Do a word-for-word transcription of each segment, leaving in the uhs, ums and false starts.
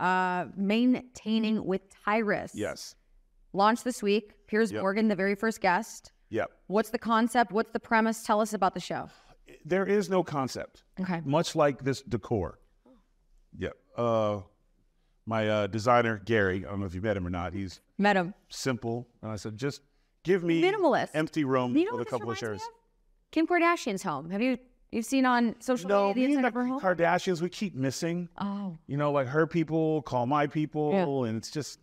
uh, Maintaining with Tyrus. Yes. Launched this week. Piers yep. Morgan, the very first guest. Yep. What's the concept? What's the premise? Tell us about the show. There is no concept. Okay. Much like this decor. Yep. Uh, my uh, designer, Gary, I don't know if you met him or not. He's met him. Simple. And I said, just give me minimalist empty room you know with a couple of chairs. Of? Kim Kardashian's home. Have you you've seen on social no, media? No, me and the Kardashians, we keep missing. Oh. You know, like her people call my people, yeah. and it's just.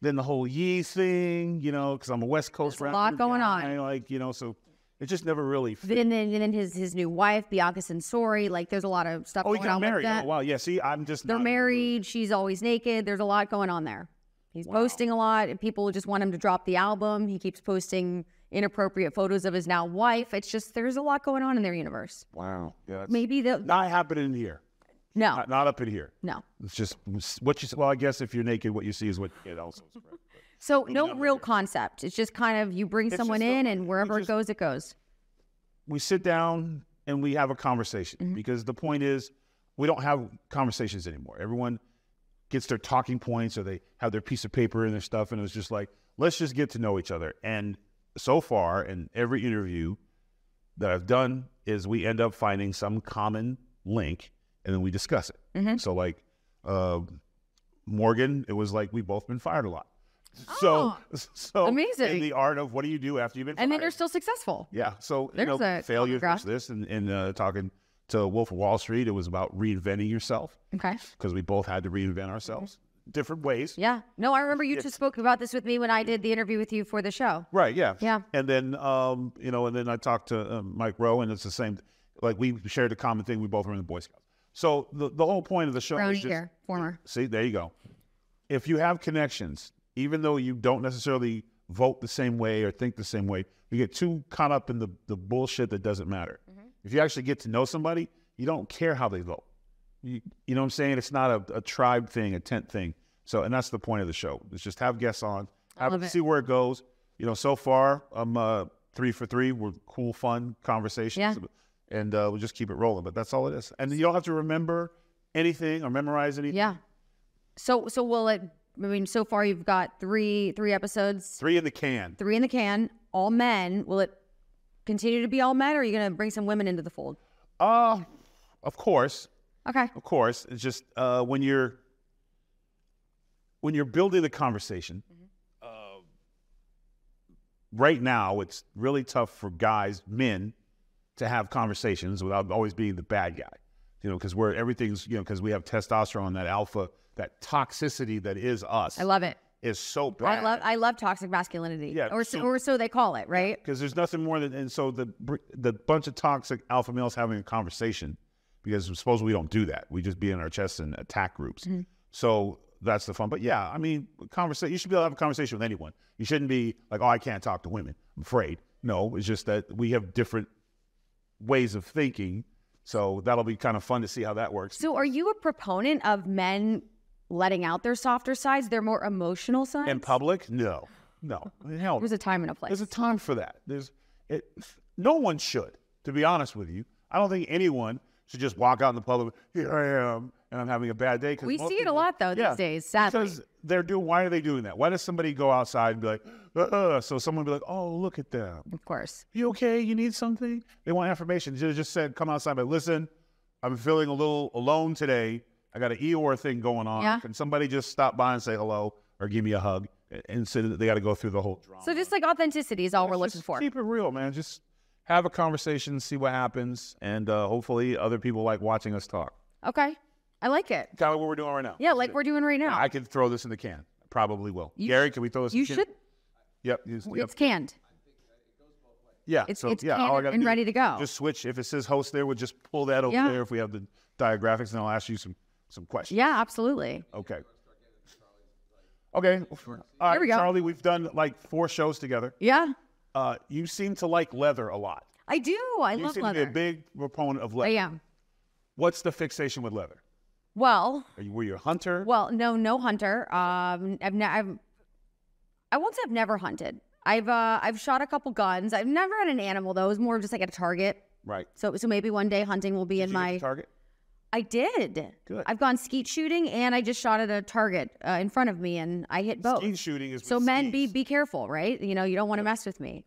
Then the whole Yeezy thing, you know, because I'm a West Coast rapper. There's a lot going guy, on. I like, you know, so it just never really fit. And then, and then his, his new wife, Bianca Censori, like there's a lot of stuff oh, going on married. with that. Oh, wow. Yeah, see, I'm just They're not married. She's always naked. There's a lot going on there. He's wow. posting a lot, and people just want him to drop the album. He keeps posting inappropriate photos of his now wife. It's just there's a lot going on in their universe. Wow. Yeah. Maybe the not happening here. No. Not, not up in here. No. It's just what you well, I guess if you're naked, what you see is what it also is. Right, so no real here. concept. It's just kind of you bring it's someone in a, and wherever just, it goes, it goes. We sit down and we have a conversation mm-hmm. because the point is we don't have conversations anymore. Everyone gets their talking points or they have their piece of paper and their stuff. And it was just like, let's just get to know each other. And so far in every interview that I've done is we end up finding some common link. And then we discuss it. Mm-hmm. So like uh, Morgan, it was like we've both been fired a lot. Oh, so so amazing. In the art of what do you do after you've been fired? And then you're still successful. Yeah. So There's you know, failure is this. And, and uh, talking to Wolf of Wall Street, it was about reinventing yourself. Okay. Because we both had to reinvent ourselves mm-hmm. different ways. Yeah. No, I remember you it's, two spoke about this with me when I did the interview with you for the show. Right. Yeah. Yeah. And then um, you know, and then I talked to uh, Mike Rowe, and it's the same. Like we shared a common thing. We both were in the Boy Scouts. So the, the whole point of the show Brownie is just, here, former. See, there you go. If you have connections, even though you don't necessarily vote the same way or think the same way, you get too caught up in the, the bullshit that doesn't matter. Mm-hmm. If you actually get to know somebody, you don't care how they vote. You, you know what I'm saying? It's not a, a tribe thing, a tent thing. So, and that's the point of the show. It's just have guests on, have, see where it goes. You know, so far, I'm uh, three for three. We're cool, fun conversations. Yeah. And uh, we'll just keep it rolling. But that's all it is. And you don't have to remember anything or memorize anything. Yeah. So so will it, I mean, so far you've got three three episodes. Three in the can. Three in the can. All men. Will it continue to be all men, or are you going to bring some women into the fold? Uh, of course. Okay. Of course. It's just uh, when you're, when you're building the conversation, mm-hmm. uh, right now it's really tough for guys, men, to have conversations without always being the bad guy, you know, because we're everything's, you know, because we have testosterone, that alpha, that toxicity that is us. I love it. Is so bad. I love, I love toxic masculinity. Yeah, or so, or so they call it, right? Because there's nothing more than, and so the the bunch of toxic alpha males having a conversation, because supposedly we don't do that. We just be in our chests and attack groups. Mm-hmm. So that's the fun. But yeah, I mean, conversation. You should be able to have a conversation with anyone. You shouldn't be like, oh, I can't talk to women. I'm afraid. No, it's just that we have different ways of thinking, so that'll be kind of fun to see how that works. So are you a proponent of men letting out their softer sides, their more emotional sides? In public? No. No. I mean, hell, there's a time and a place. There's a time for that. There's, it, no one should, to be honest with you. I don't think anyone should just walk out in the public, here I am, and I'm having a bad day. We see it people, a lot, though, yeah, these days, sadly. Because they're doing, why are they doing that? Why does somebody go outside and be like, uh-uh, so someone be like, oh, look at them. Of course. You okay? You need something? They want affirmation. They just said, come outside, but listen, I'm feeling a little alone today. I got an Eeyore thing going on. Yeah. Can somebody just stop by and say hello or give me a hug? And so they got to go through the whole drama. So just like authenticity is all yeah, we're looking for. Keep it real, man. Just have a conversation, see what happens, and uh, hopefully other people like watching us talk. Okay. I like it. Kind of what we're doing right now. Yeah, like we're doing right now. Yeah, I could throw this in the can. I probably will. You Gary, can we throw this in the can? You should. Yep. It's yep. canned. Yeah. It's, so, it's yeah, canned all I gotta and do, ready to go. Just switch. If it says host there, we'll just pull that over yeah. there if we have the diagraphics, and I'll ask you some, some questions. Yeah, absolutely. Okay. Okay. All right, here we go. Charlie, we've done like four shows together. Yeah. Uh, you seem to like leather a lot. I do. I you love leather. You seem to be a big proponent of leather. I am. What's the fixation with leather? Well, Are you, were you a hunter? Well, no, no hunter. Um, I've, ne I've I won't say I've never hunted. I've uh, I've shot a couple guns. I've never had an animal though. It was more of just like a target. Right. So so maybe one day hunting will be Did in you my get the target. I did. Good. I've gone skeet shooting, and I just shot at a target uh, in front of me, and I hit both. Skeet shooting is so men skis. be be careful, right? You know, you don't want to yeah. mess with me.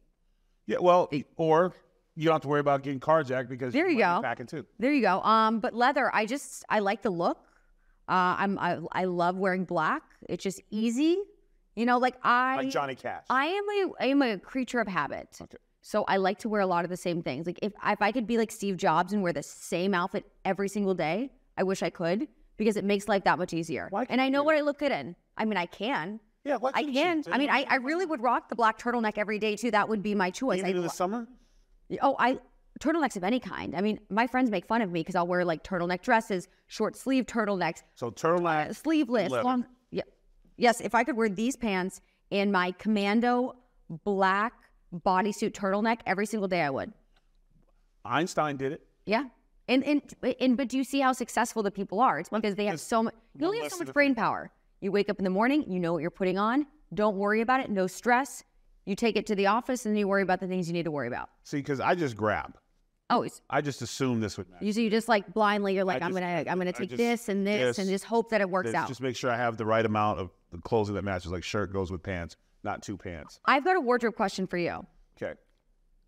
Yeah, well, or you don't have to worry about getting carjacked because there you go. Packing too. There you go. Um, but leather, I just I like the look. Uh, I'm I I love wearing black. It's just easy. You know, like I like Johnny Cash. I am a I am a creature of habit. Okay. So I like to wear a lot of the same things. Like if, if I could be like Steve Jobs and wear the same outfit every single day, I wish I could because it makes life that much easier. And I know you? what I look good in. I mean, I can. Yeah, why I can. I mean, I, I really would rock the black turtleneck every day too. That would be my choice. Even in the summer? Oh, I turtlenecks of any kind. I mean, my friends make fun of me because I'll wear like turtleneck dresses, short sleeve turtlenecks. So turtleneck, uh, sleeveless, leather. long. Yeah. Yes, if I could wear these pants and my commando black bodysuit turtleneck every single day, I would. Einstein did it. Yeah, and and and but do you see how successful the people are? It's because they have it's so much. You only have so much brain power. You wake up in the morning, you know what you're putting on. Don't worry about it. No stress. You take it to the office, and then you worry about the things you need to worry about. See, because I just grab. Oh, it's, I just assume this would matter. You, so you just like blindly, you're like, I I'm just, gonna, I'm gonna take just, this and this, yes, and just hope that it works out. Just make sure I have the right amount of the clothing that matches. Like shirt goes with pants. Not two pants. I've got a wardrobe question for you. Okay.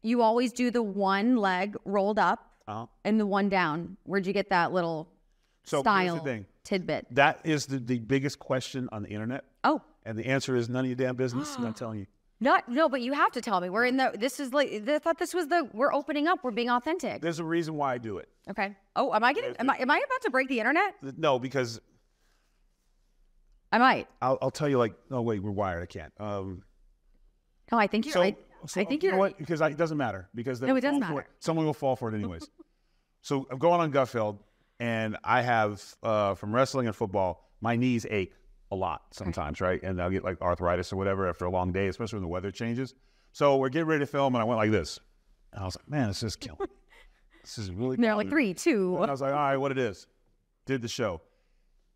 You always do the one leg rolled up uh-huh. and the one down. Where'd you get that little so style here's the thing. tidbit? That is the, the biggest question on the internet. Oh. And the answer is none of your damn business. I'm not telling you. Not, no, but you have to tell me. We're in the, this is like, I thought this was the, we're opening up. We're being authentic. There's a reason why I do it. Okay. Oh, am I getting, am I, am I about to break the internet? No, because... I might. I'll, I'll tell you like, oh wait, we're wired. I can't. Um, no, I think you're. So, I, so, I think you're. You know what? Because I, it doesn't matter. Because no, it doesn't matter. It. Someone will fall for it anyways. So I'm going on Gutfeld, and I have uh, from wrestling and football, my knees ache a lot sometimes, okay. right? And I'll get like arthritis or whatever after a long day, especially when the weather changes. So we're getting ready to film, and I went like this, and I was like, man, this is killing. This is really. And they're like three, two. And I was like, all right, what it is? Did the show.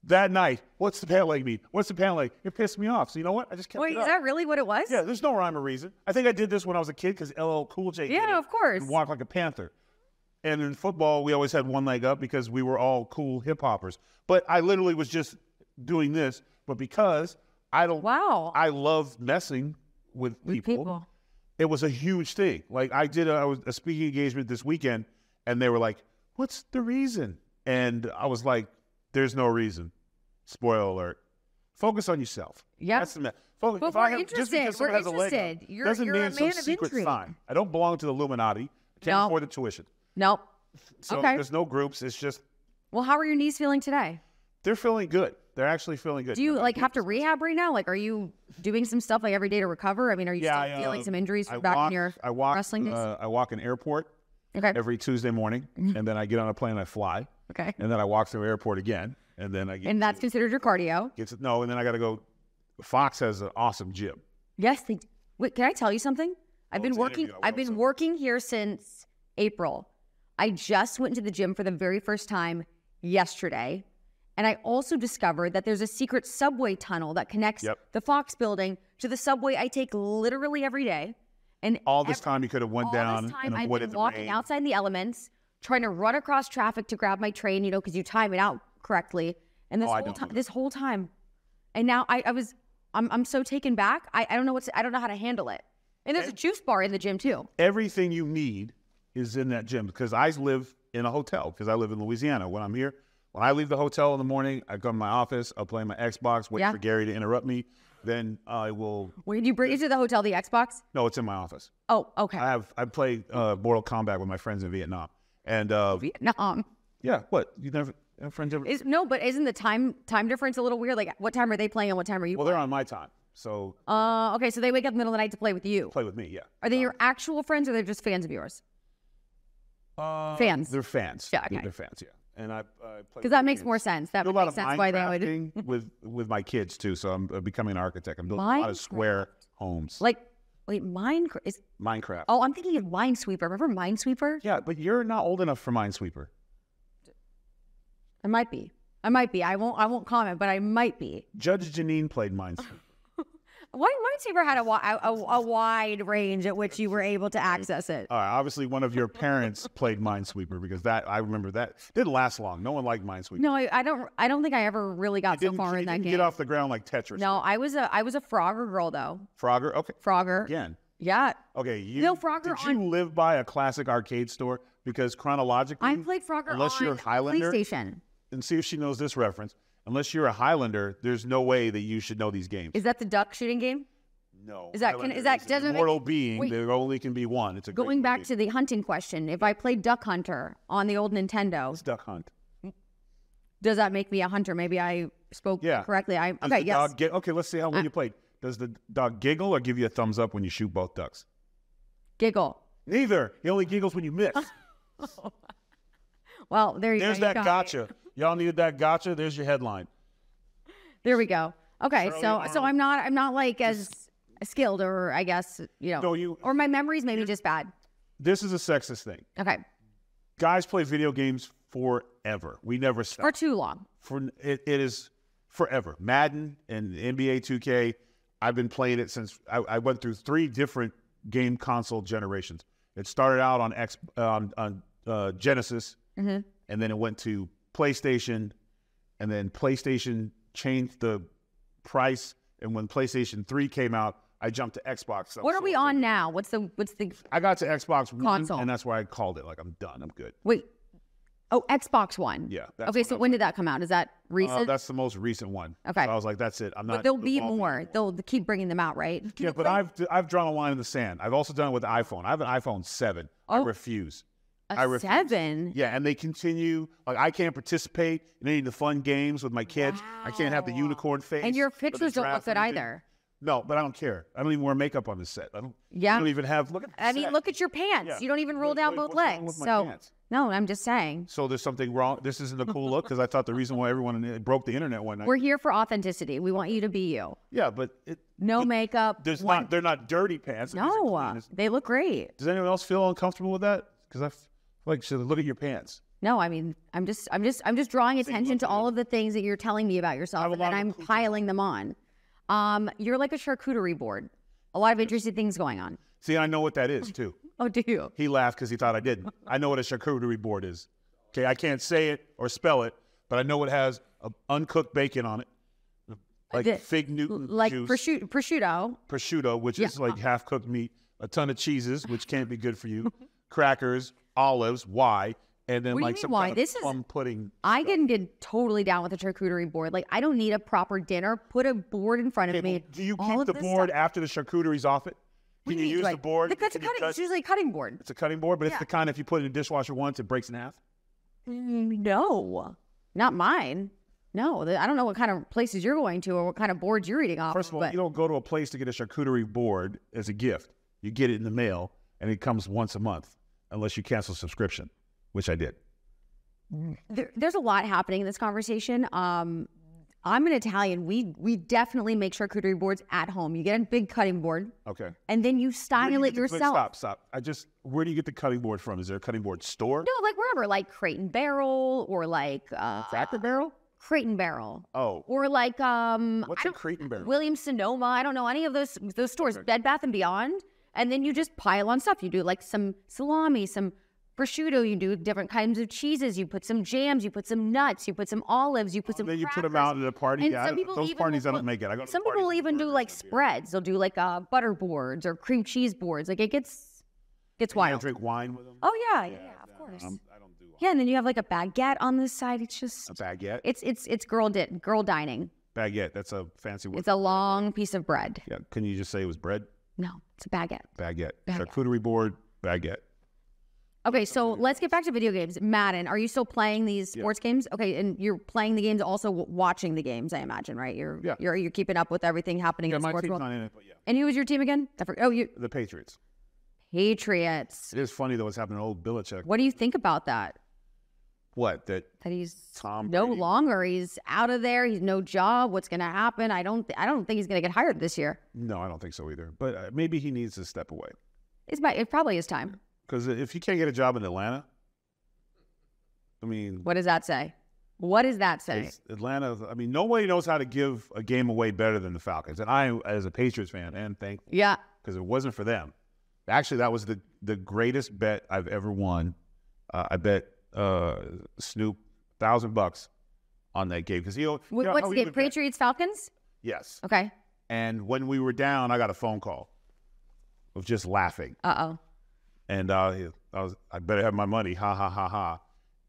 That night, what's the pant leg mean? What's the pant leg? It pissed me off. So you know what? I just kept Wait, it up. Is that really what it was? Yeah, there's no rhyme or reason. I think I did this when I was a kid because L L Cool J Yeah, did it, of course. And walked like a panther. And in football, we always had one leg up because we were all cool hip hoppers. But I literally was just doing this. But because I don't, wow, I love messing with, with people, people. It was a huge thing. Like I did a, I was a speaking engagement this weekend, and they were like, "What's the reason?" And I was like, "There's no reason." Spoiler alert. Focus on yourself. Yeah. That's the matter. Focus. But if we're I have, interested. Just because someone we're has interested. A leg up, you're, doesn't you're mean a man some of secret intrigue. Sign. I don't belong to the Illuminati. I can't nope. afford the tuition. Nope. So okay. There's no groups. It's just. Well, how are your knees feeling today? They're feeling good. They're actually feeling good. Do you no, like have to rehab right now? Like, are you doing some stuff like every day to recover? I mean, are you yeah, still I, feeling uh, some injuries I back walk, in your I walk, wrestling days? Uh, I walk in airport okay. every Tuesday morning, and then I get on a plane and I fly. Okay. And then I walk through airport again, and then I get. And that's to, considered your cardio. Gets, no, and then I got to go. Fox has an awesome gym. Yes, they. Wait, can I tell you something? I've oh, been working. I've been something. working here since April. I just went to the gym for the very first time yesterday, and I also discovered that there's a secret subway tunnel that connects yep. the Fox building to the subway I take literally every day. And all this every, time you could have went all down this time and avoided I've been the walking rain. outside in the elements. Trying to run across traffic to grab my train, you know, because you time it out correctly. And this oh, whole time, this whole time, and now I, I was, I'm, I'm so taken back. I, I don't know what's, I don't know how to handle it. And there's and a juice bar in the gym too. Everything you need is in that gym because I live in a hotel because I live in Louisiana. When I'm here, when I leave the hotel in the morning, I go to my office, I'll play my Xbox, wait yeah. for Gary to interrupt me. Then I will. Wait, you bring it to the hotel, the Xbox? No, it's in my office. Oh, okay. I have, I play uh, Mortal Kombat with my friends in Vietnam. And uh, Vietnam. Yeah, what you never have friends ever? Is, no, but isn't the time time difference a little weird? Like, what time are they playing and what time are you? Well, playing? They're on my time, so. Uh, okay, so they wake up in the middle of the night to play with you. Play with me, yeah. Are they um, your actual friends, or they're just fans of yours? Uh, fans. They're fans. Yeah, okay. They're, they're fans. Yeah, and I. Because that makes kids. more sense. That makes sense. Do a lot of Minecrafting would... with with my kids too. So I'm uh, becoming an architect. I'm doing Minecraft. a lot of square homes. Like. Wait, Minecraft is Minecraft. Oh, I'm thinking of Minesweeper. Remember Minesweeper? Yeah, but you're not old enough for Minesweeper. I might be. I might be. I won't. I won't comment, but I might be. Judge Janine played Minesweeper. Minesweeper had a, a, a wide range at which you were able to access it. All right, obviously one of your parents played Minesweeper, because that I remember that didn't last long. No one liked Minesweeper. No, I, I don't. I don't think I ever really got so far in that game. Didn't get off the ground like Tetris. No, I was a I was a Frogger girl though. Frogger, okay. Frogger again. Yeah. Okay, you. No, Frogger. Did you on, live by a classic arcade store? Because chronologically, I played Frogger. Unless on you're Highlander, PlayStation. And see if she knows this reference. Unless you're a Highlander, there's no way that you should know these games. Is that the duck shooting game? No. Is that, can, is that doesn't immortal being? Wait, there only can be one. It's a going back to the hunting question. If I play Duck Hunter on the old Nintendo, it's Duck Hunt. Does that make me a hunter? Maybe I spoke yeah. correctly. I okay. Yes. Dog, okay. Let's see how long uh, you played. Does the dog giggle or give you a thumbs up when you shoot both ducks? Giggle. Neither. He only giggles when you miss. Well, there you There's go. There's that gotcha. Y'all needed that gotcha. There's your headline. There we go. Okay, Shirley so Arnold. so I'm not I'm not like as skilled, or I guess you know, no, you, or my memory's maybe just bad. This is a sexist thing. Okay, guys play video games forever. We never stop for too long. For it, it is forever. Madden and N B A two K. I've been playing it since I, I went through three different game console generations. It started out on X um, on uh, Genesis, mm-hmm. and then it went to PlayStation, and then PlayStation changed the price, and when PlayStation three came out, I jumped to Xbox. What are we on now? What's the what's the I got to Xbox One, and that's why I called it. Like, I'm done. I'm good. Wait. Oh, Xbox One. Yeah. Okay, so when did that come out? Is that recent? Uh, that's the most recent one. Okay. So I was like, that's it. I'm not. But there'll be more. They'll keep bringing them out, right? Yeah, but I've I've drawn a line in the sand. I've also done it with the iPhone. I have an iPhone seven. Oh. I refuse. A seven? Yeah, and they continue. Like, I can't participate in any of the fun games with my kids. Wow. I can't have the unicorn face. And your pictures don't look good either. No, but I don't care. I don't even wear makeup on the set. I don't, yeah. I don't even have, look at the I set. mean, look at your pants. Yeah. You don't even roll wait, down wait, both legs. So, pants? No, I'm just saying. So there's something wrong. This isn't a cool look, because I thought the reason why everyone broke the internet one night. We're here for authenticity. We want you to be you. Yeah, but. It, no it, makeup. There's one. not. They're not dirty pants. No, they look great. Does anyone else feel uncomfortable with that? Because I feel like, should look at your pants. No, I mean, I'm just, I'm just, I'm just drawing attention to all of the things that you're telling me about yourself, and then I'm piling them on. Um, you're like a charcuterie board. A lot of interesting things going on. See, I know what that is too. Oh, do you? He laughed because he thought I didn't. I know what a charcuterie board is. Okay, I can't say it or spell it, but I know it has a uncooked bacon on it, like the, fig Newton like juice, prosciutto, prosciutto, prosciutto, which yeah. is like half cooked meat, a ton of cheeses, which can't be good for you. Crackers, olives, why? And then like some kind of plum pudding. I didn't get totally down with a charcuterie board. Like, I don't need a proper dinner. Put a board in front of me. Do you keep the board after the charcuterie's off it? Can you use the board? That's a cutting. It's usually a cutting board. It's a cutting board, but it's the kind if you put it in a dishwasher once, it breaks in half. No, not mine. No, I don't know what kind of places you're going to or what kind of boards you're eating off. First of all, you don't go to a place to get a charcuterie board as a gift. You get it in the mail, and it comes once a month. Unless you cancel subscription, which I did. There, there's a lot happening in this conversation. Um, I'm an Italian. We we definitely make charcuterie boards at home. You get a big cutting board. Okay. And then you style it yourself. Stop, stop. I just, where do you get the cutting board from? Is there a cutting board store? No, like wherever, like Crate and Barrel or like... Uh, Cracker Barrel? Crate and Barrel. Oh. Or like... Um, What's a Crate and Barrel? Williams-Sonoma. I don't know any of those, those stores. Okay. Bed Bath and Beyond. And then you just pile on stuff. You do like some salami, some prosciutto. You do different kinds of cheeses. You put some jams. You put some nuts. You put some olives. You put oh, some then crackers. You put them out at a party. And yeah, those parties I don't make it. I go to some people even do like spreads. They'll do like uh, butter boards or cream cheese boards. Like it gets gets and wild. You drink wine with them? Oh, yeah. Yeah, yeah, yeah of course. I'm, I don't do wine. Yeah, and then you have like a baguette on this side. It's just. A baguette? It's, it's, it's girl, di girl dining. Baguette. That's a fancy word. It's a long piece of bread. Yeah. Can you just say it was bread? No, it's a baguette. Baguette. Baguette. Charcuterie board, baguette. Okay, so let's get back to video games. Madden, are you still playing these sports yeah. games? Okay, and you're playing the games, also watching the games, I imagine, right? You're yeah. you're, you're keeping up with everything happening yeah, in the sports world. Yeah, my team's not in it, but yeah. And who was your team again? I forgot. Oh, you the Patriots. Patriots. It is funny though what's happening to old Belichick. What do you think about that? What that? That he's Tom Brady. No longer. He's out of there. He's no job. What's going to happen? I don't. Th I don't think he's going to get hired this year. No, I don't think so either. But uh, maybe he needs to step away. It's my. It probably is time. Because if you can't get a job in Atlanta, I mean, what does that say? What does that say? Atlanta, I mean, nobody knows how to give a game away better than the Falcons. And I, as a Patriots fan, and thank yeah, because it wasn't for them. Actually, that was the, the greatest bet I've ever won. Uh, I bet uh, Snoop a thousand bucks on that game. Because he, What, you know, what's the Patriots Falcons? Yes. Okay. And when we were down, I got a phone call of just laughing. Uh-oh. And uh, I was, I better have my money, ha, ha, ha, ha.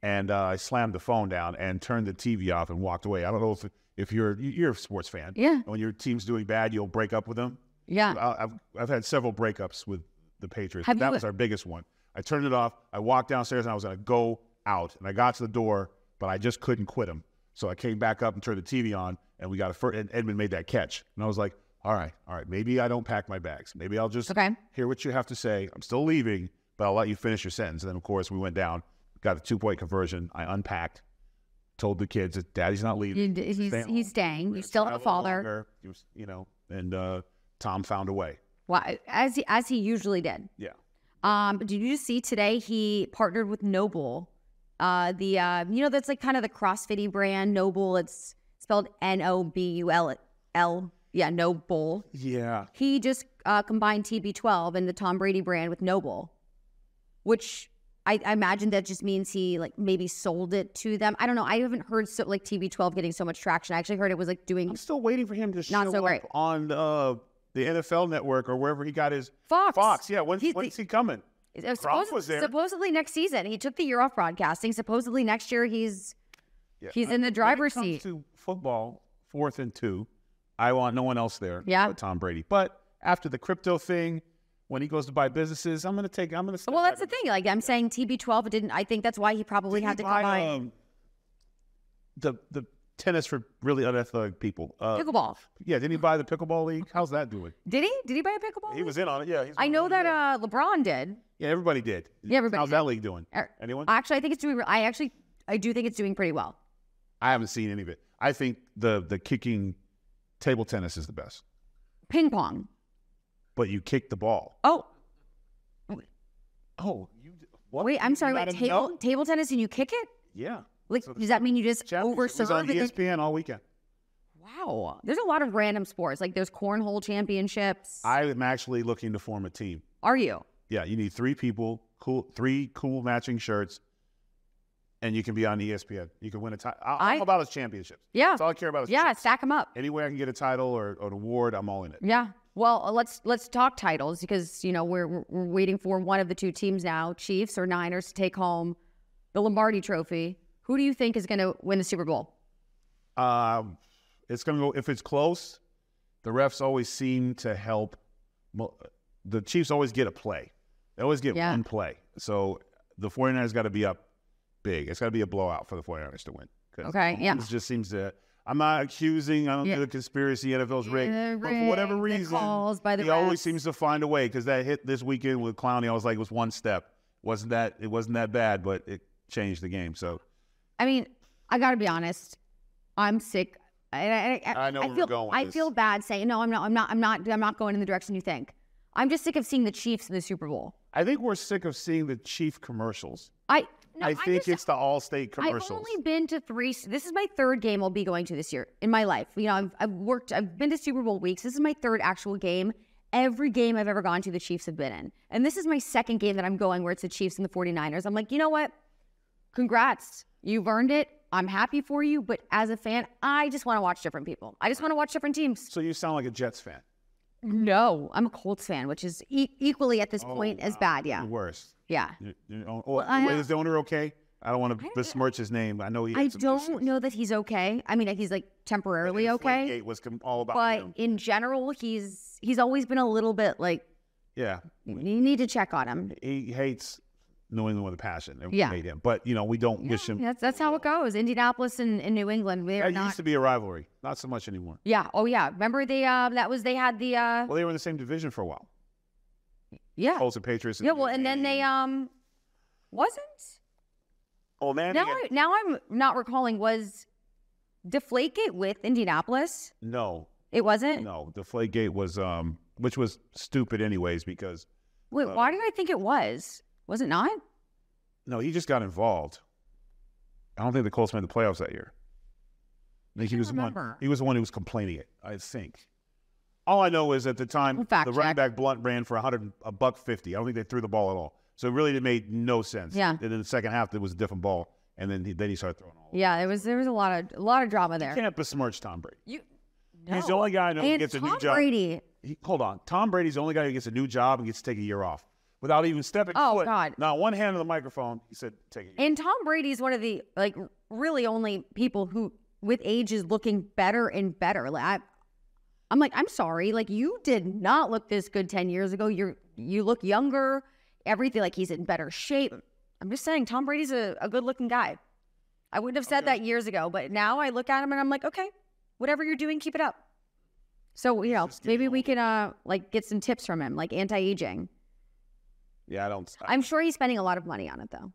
And uh, I slammed the phone down and turned the T V off and walked away. I don't know if if you're you're a sports fan. Yeah. When your team's doing bad, you'll break up with them. Yeah. I, I've I've had several breakups with the Patriots. Have that you... was our biggest one. I turned it off. I walked downstairs and I was going to go out. And I got to the door, but I just couldn't quit them. So I came back up and turned the T V on, and we got a first. And Edmund made that catch, and I was like, all right, all right, maybe I don't pack my bags. Maybe I'll just okay. hear what you have to say. I'm still leaving, but I'll let you finish your sentence. And then, of course, we went down. Got a two-point conversion. I unpacked, told the kids that Daddy's not leaving. He's, he's, he's staying. He's still a father. Longer, he was, you know, and uh, Tom found a way. Well, as he, as he usually did. Yeah. Um, did you see today he partnered with Noble? Uh, the uh, you know, that's like kind of the CrossFit-y brand, Noble. It's spelled N O B U L L. Yeah, Noble. Yeah. He just uh, combined T B twelve and the Tom Brady brand with Noble, which... I, I imagine that just means he like maybe sold it to them. I don't know. I haven't heard so, like T B twelve getting so much traction. I actually heard it was like doing. I'm still waiting for him to show so up great. on uh, the N F L Network or wherever he got his Fox. Fox, yeah. When's, when's he coming? Supposedly, was there. supposedly next season. He took the year off broadcasting. Supposedly next year he's yeah. he's I, in the driver's when it comes seat. To football, fourth and two, I want no one else there. Yeah, but Tom Brady. But after the crypto thing. When he goes to buy businesses, I'm gonna take. I'm gonna. Well, that's the thing. Like I'm saying, T B twelve didn't. I think that's why he probably had to buy um, the the tennis for really unathletic people. Uh, pickleball. Yeah, didn't he buy the pickleball league? How's that doing? Did he? Did he buy a pickleball? He was in on it. Yeah. I know that uh, LeBron did. Yeah, everybody did. Yeah, everybody. How's that league doing? Anyone? Actually, I think it's doing. I actually, I do think it's doing pretty well. I haven't seen any of it. I think the the kicking table tennis is the best. Ping pong. But you kick the ball. Oh. Oh. You, what? Wait, I'm sorry. Wait, table, table tennis and you kick it? Yeah. Like, so does that mean you just overserve? It was on E S P N all weekend. Wow. There's a lot of random sports. Like there's cornhole championships. I am actually looking to form a team. Are you? Yeah. You need three people, cool, three cool matching shirts, and you can be on E S P N. You can win a title. I'm all about his championships. Yeah. That's all I care about is yeah, champs. Stack them up. Anywhere I can get a title or, or an award, I'm all in it. Yeah. Well, let's let's talk titles because, you know, we're, we're waiting for one of the two teams now, Chiefs or Niners, to take home the Lombardi Trophy. Who do you think is going to win the Super Bowl? Um, it's going to go, if it's close, the refs always seem to help. The Chiefs always get a play. They always get yeah. one play. So the 49ers got to be up big. It's got to be a blowout for the 49ers to win. Okay, yeah. It just seems to... I'm not accusing. I don't yeah. do the conspiracy. N F L's rigged. Yeah, but for whatever reason, by the he refs. always seems to find a way. Because that hit this weekend with Clowney, I was like, it was one step. Wasn't that? It wasn't that bad, but it changed the game. So, I mean, I got to be honest. I'm sick. I, I, I know I where feel, we're going. With I this. feel bad saying no. I'm not. I'm not. I'm not. I'm not going in the direction you think. I'm just sick of seeing the Chiefs in the Super Bowl. I think we're sick of seeing the Chief commercials. I. No, I think I just, it's the Allstate commercials. I've only been to three. This is my third game I'll be going to this year in my life. You know, I've, I've worked. I've been to Super Bowl weeks. This is my third actual game. Every game I've ever gone to, the Chiefs have been in. And this is my second game that I'm going where it's the Chiefs and the 49ers. I'm like, you know what? Congrats. You've earned it. I'm happy for you. But as a fan, I just want to watch different people. I just want to watch different teams. So you sound like a Jets fan. No, I'm a Colts fan, which is e equally at this oh, point wow. as bad. Yeah. Worse. Yeah. You're, you're, oh, well, I, is the owner okay? I don't want to besmirch his name. I know he. I don't issues. know that he's okay. I mean, he's like temporarily okay. It was all about but him. in general, he's he's always been a little bit like. Yeah. You need to check on him. He hates New England with a passion. It yeah. Made him, but you know we don't yeah, wish him. That's that's how it goes. Indianapolis and, and New England. They yeah, it not... used to be a rivalry. Not so much anymore. Yeah. Oh yeah. Remember they uh, that was they had the. Uh... Well, they were in the same division for a while. Yeah. Colts and Patriots. And yeah, well, and then they um, wasn't. Oh man. Now, I, now I'm not recalling. Was Deflategate with Indianapolis? No, it wasn't. No, Deflategate was um, which was stupid anyways because. Wait, uh, why did I think it was? Was it not? No, he just got involved. I don't think the Colts made the playoffs that year. I think he was, the one, he was the one who was complaining it, I think. All I know is at the time, Fact the check. running back Blunt ran for a hundred, a buck fifty. I don't think they threw the ball at all. So it really it made no sense. Yeah. And in the second half, there was a different ball. And then he, then he started throwing all Yeah, it was, there was a lot of a lot of drama there. You can't besmirch Tom Brady. You, no. He's the only guy I know who gets Tom a new job. Brady. He, hold on. Tom Brady's the only guy who gets a new job and gets to take a year off. Without even stepping oh, foot, God. not one hand on the microphone, he said, take it. And Tom Brady's one of the, like, really only people who, with age, is looking better and better. Like, I, I'm like, I'm sorry. Like, you did not look this good ten years ago. You're, you look younger. Everything, like, he's in better shape. I'm just saying, Tom Brady's a, a good-looking guy. I wouldn't have said okay. that years ago, but now I look at him and I'm like, okay, whatever you're doing, keep it up. So, you know, maybe we can, uh, like, get some tips from him, like anti-aging. Yeah, I don't. I, I'm sure he's spending a lot of money on it, though.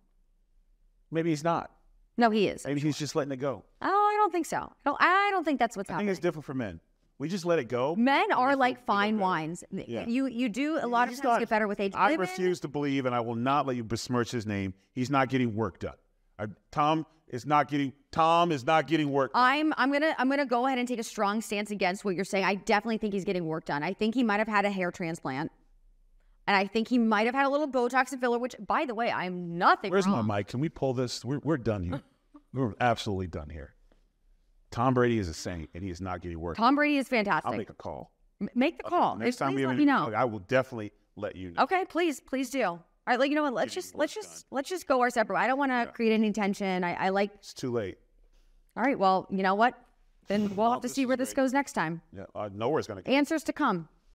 Maybe he's not. No, he is. Maybe he's just letting it go. Oh, I don't think so. I don't, I don't think that's what's I happening. I think it's different for men. We just let it go. Men are like fine wines. Yeah. You you do a lot he's of times not, get better with age. I Women. refuse to believe, and I will not let you besmirch his name. He's not getting work done. I, Tom is not getting. Tom is not getting work done. I'm I'm gonna I'm gonna go ahead and take a strong stance against what you're saying. I definitely think he's getting work done. I think he might have had a hair transplant. And I think he might have had a little Botox and filler, which, by the way, I'm nothing Where's wrong. my mic? Can we pull this? We're, we're done here. We're absolutely done here. Tom Brady is a saint, and he is not getting work. Tom Brady is fantastic. I'll make a call. M make the okay, call. Next time we let me know. I will definitely let you know. Okay, please, please do. All right, like, you know what? Let's Getting just let's done. just let's just go our separate. I don't want to yeah. create any tension. I, I like. It's too late. All right. Well, you know what? Then we'll have to see where great. this goes next time. Yeah, uh, nowhere's gonna. Answers to come.